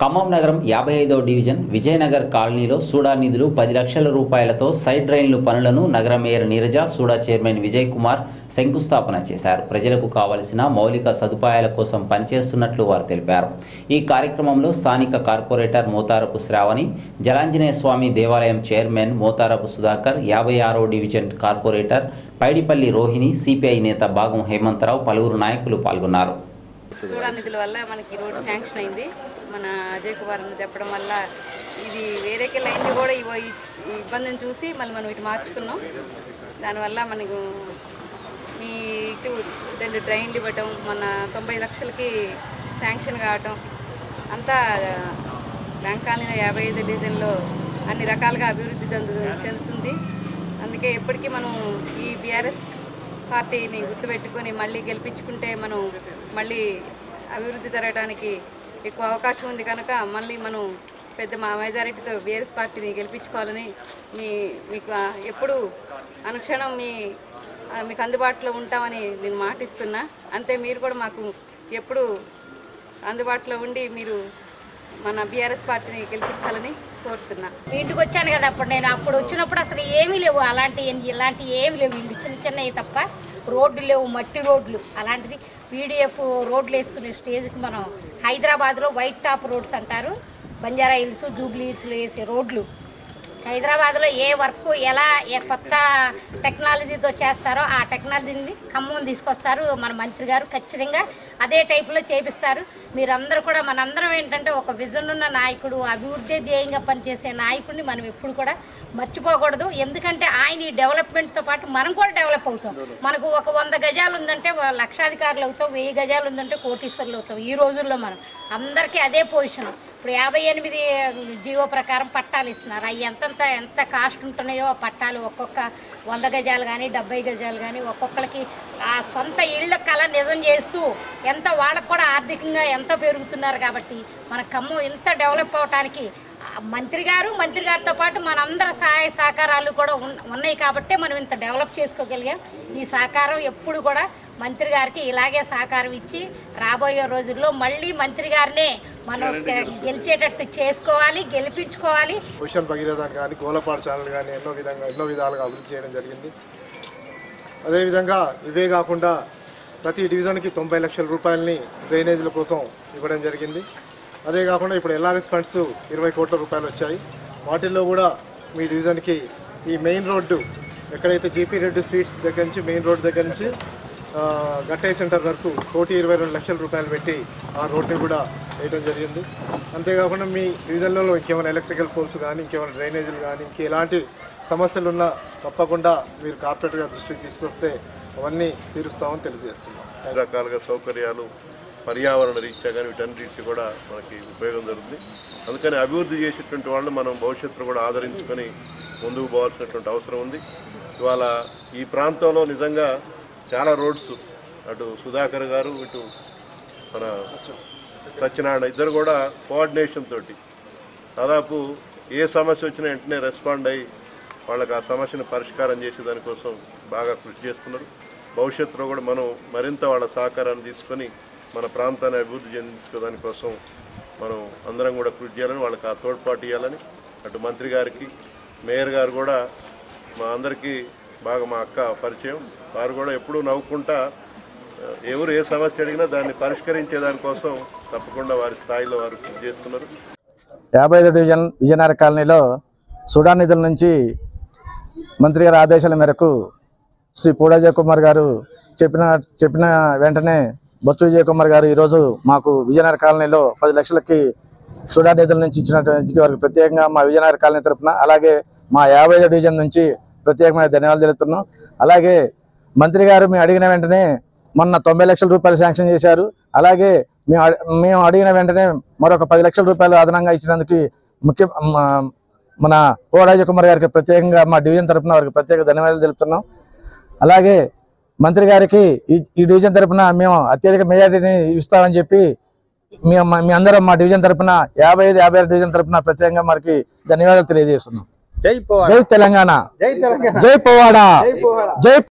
ఖమ్మం నగరం 55వ డివిజన్ విజయనగర్ కాలనీలో సూడా నిధులు 10 లక్షల రూపాయలతో సైడ్ డ్రైన్లు పనులను నగర మేయర్ నీరజ, సూడా చైర్మన్ విజయ్ కుమార్ శంకుస్థాపన చేశారు. ప్రజలకు కావాల్సిన మౌలిక సదుపాయాల కోసం పనిచేస్తున్నట్లు వారు తెలిపారు. ఈ కార్యక్రమంలో స్థానిక కార్పొరేటర్ మోతారపు శ్రావణి, జలాంజనేయ స్వామి దేవాలయం చైర్మన్ మోతారపు సుధాకర్, 56వ division corporator Paidipalli Rohini, CPI నేత భాగం హేమంతరావు, పలువురు నాయకులు పాల్గొన్నారు. సూడా నిధుల వల్ల మనకి రోడ్ శాంక్షన్ అయింది. మన అజయ్ కుమార్ చెప్పడం వల్ల ఇది వేరేకి లైన్ది కూడా ఇబ్బందిని చూసి మళ్ళీ మనం ఇటు మార్చుకున్నాం. దానివల్ల మనకు ఈ ఇటు 2 ట్రైన్లు ఇవ్వటం, మన 90 లక్షలకి శాంక్షన్ కావటం, అంతా బ్యాంక్ కాలనీలో 55 డివిజన్లో అన్ని రకాలుగా అభివృద్ధి చెందుతుంది. అందుకే ఎప్పటికీ మనం ఈ బీఆర్ఎస్ పార్టీని గుర్తుపెట్టుకొని మళ్ళీ గెలిపించుకుంటే మనం మళ్ళీ అభివృద్ధి జరగడానికి ఎక్కువ అవకాశం ఉంది. కనుక మళ్ళీ మనం పెద్ద మెజారిటీతో బీఆర్ఎస్ పార్టీని గెలిపించుకోవాలని మీకు ఎప్పుడు అనుక్షణం మీకు అందుబాటులో ఉంటామని నేను మాటిస్తున్నా. అంతే మీరు కూడా మాకు ఎప్పుడు అందుబాటులో ఉండి మీరు మన బీఆర్ఎస్ పార్టీని గెలిపించాలని కోరుతున్నా. ఇంటికి వచ్చాను కదా, అప్పుడు వచ్చినప్పుడు అసలు ఏమీ లేవు, ఇలాంటివి ఏమి లేవు. ఇవి చిన్న చిన్నవి తప్ప రోడ్లు లేవు, మట్టి రోడ్లు. అలాంటిది పీడిఎఫ్ రోడ్లు వేసుకునే స్టేజ్కి మనం హైదరాబాద్లో వైట్ టాప్ రోడ్స్ అంటారు, బంజారా హిల్స్, జూబ్లీ హిల్స్లో వేసే రోడ్లు. హైదరాబాద్లో ఏ వర్క్ ఎలా ఏ కొత్త టెక్నాలజీతో చేస్తారో ఆ టెక్నాలజీని ఖమ్మం తీసుకొస్తారు మన మంత్రి గారు. ఖచ్చితంగా అదే టైపులో చేపిస్తారు. మీరందరూ కూడా మనందరం ఏంటంటే ఒక విజన్ ఉన్న నాయకుడు, అభివృద్ధి ధ్యేయంగా పనిచేసే నాయకుడిని మనం ఎప్పుడు కూడా మర్చిపోకూడదు. ఎందుకంటే ఆయన ఈ డెవలప్మెంట్తో పాటు మనం కూడా డెవలప్ అవుతాం. మనకు ఒక 100 గజాలు ఉందంటే లక్షాధికారులు అవుతాం, 1000 గజాలు ఉందంటే కోటీశ్వర్లు అవుతాం. ఈ రోజుల్లో మనం అందరికీ అదే పొజిషన్. ఇప్పుడు 58 జీవో ప్రకారం పట్టాలు ఇస్తున్నారు. అవి ఎంత కాస్ట్ ఉంటున్నాయో ఆ పట్టాలు, ఒక్కొక్క 100 గజాలు కానీ 70 గజాలు కానీ ఒక్కొక్కరికి ఆ సొంత ఇళ్ళ కళ నిజం చేస్తూ ఎంత వాళ్ళకు కూడా ఆర్థికంగా ఎంతో పెరుగుతున్నారు. కాబట్టి మన ఖమ్మం ఇంత డెవలప్ అవడానికి మంత్రి గారితో పాటు మనందరి సహాయ సహకారాలు కూడా ఉన్నాయి. కాబట్టే మనం ఇంత డెవలప్ చేసుకోగలిగాం. ఈ సహకారం ఎప్పుడు కూడా మంత్రి గారికి ఇలాగే సహకారం ఇచ్చి రాబోయే రోజుల్లో మళ్ళీ మంత్రి గారినే మనం గెలిచేటట్టు చేసుకోవాలి, గెలిపించుకోవాలి. మిషన్ భగీరథ కానీ, గోలపాడు ఛానల్ కానీ ఎన్నో విధాలుగా అభివృద్ధి చేయడం జరిగింది. అదేవిధంగా ఇవే కాకుండా ప్రతి డివిజన్కి 90 లక్షల రూపాయలని డ్రైనేజీల కోసం ఇవ్వడం జరిగింది. అదే కాకుండా ఇప్పుడు ఎల్ఆర్ఎస్ ఫండ్స్ 20 కోట్ల రూపాయలు వచ్చాయి. వాటిల్లో కూడా మీ డివిజన్కి ఈ మెయిన్ రోడ్డు ఎక్కడైతే జీపీ రెడ్డి స్ట్రీట్స్ దగ్గర నుంచి మెయిన్ రోడ్డు దగ్గర నుంచి గట్టయ్య సెంటర్ వరకు 1,22 లక్షల రూపాయలు పెట్టి ఆ రోడ్ని కూడా వేయడం జరిగింది. అంతేకాకుండా మీ డివిజన్లలో ఇంకేమైనా ఎలక్ట్రికల్ పోల్స్ కానీ, ఇంకేమైనా డ్రైనేజీలు కానీ, ఇంకెలాంటి సమస్యలు ఉన్నా తప్పకుండా మీరు కార్పొరేట్గా దృష్టికి తీసుకొస్తే అవన్నీ తీరుస్తామని తెలియజేస్తున్నాం. అన్ని రకాలుగా సౌకర్యాలు పర్యావరణ రీత్యా కానీ వీటన్నిటి కూడా మనకి ఉపయోగం జరుగుతుంది. అందుకని అభివృద్ధి చేసేటువంటి వాళ్ళని మనం భవిష్యత్తులో కూడా ఆదరించుకొని ముందుకు పోవాల్సినటువంటి అవసరం ఉంది. ఇవాళ ఈ ప్రాంతంలో నిజంగా చాలా రోడ్స్, అటు సుధాకర్ గారు, ఇటు మన సత్యనారాయణ ఇద్దరు కూడా కోఆర్డినేషన్ తోటి దాదాపు ఏ సమస్య వచ్చినా వెంటనే రెస్పాండ్ అయ్యి వాళ్ళకి ఆ సమస్యను పరిష్కారం చేసే దానికోసం బాగా కృషి చేస్తున్నారు. భవిష్యత్తులో కూడా మనం మరింత వాళ్ళ సహకారాన్ని తీసుకొని మన ప్రాంతాన్ని అభివృద్ధి చెందించుకోవడానికోసం మనం అందరం కూడా కృషి చేయాలని, వాళ్ళకి ఆ తోడ్పాటు ఇవ్వాలని అటు మంత్రి గారికి, మేయర్ గారు కూడా మా అందరికీ బాగా మా అక్క పరిచయం. వారు కూడా ఎప్పుడూ నవ్వుకుంటా ఎవరు ఏ సమస్య అడిగినా దాన్ని పరిష్కరించేదానికోసం తప్పకుండా వారి స్థాయిలో వారు కృషి చేస్తున్నారు. 55వ డివిజన్ విజయనగర్ కాలనీలో సూడా నిధుల నుంచి మంత్రి గారి ఆదేశాల మేరకు శ్రీ పూడాజయ కుమార్ గారు చెప్పిన వెంటనే బొత్స విజయ్ కుమార్ గారు ఈరోజు మాకు విజయనగర్ కాలనీలో 10 లక్షలకి సూడా నిధుల నుంచి ఇచ్చినటువంటి వారికి ప్రత్యేకంగా మా విజయనగర్ కాలనీ తరఫున, అలాగే మా 55వ డివిజన్ నుంచి ప్రత్యేకమైన ధన్యవాదాలు తెలుపుతున్నాం. అలాగే మంత్రి గారు మేము అడిగిన వెంటనే మొన్న 90 లక్షల రూపాయలు శాంక్షన్ చేశారు. అలాగే మేము అడిగిన వెంటనే మరొక 10 లక్షల రూపాయలు అదనంగా ఇచ్చినందుకు మన ఓడాజ కుమార్ గారికి ప్రత్యేకంగా మా డివిజన్ తరఫున వారికి ప్రత్యేక ధన్యవాదాలు తెలుపుతున్నాం. అలాగే మంత్రి గారికి ఈ డివిజన్ తరఫున మేము అత్యధిక మెజార్టీని ఇస్తామని చెప్పి మీ అందరం మా డివిజన్ తరఫున 55, 56 డివిజన్ తరఫున ప్రత్యేకంగా మనకి ధన్యవాదాలు తెలియజేస్తున్నాం. జై తెలంగాణ, జై పోవాడా, జై.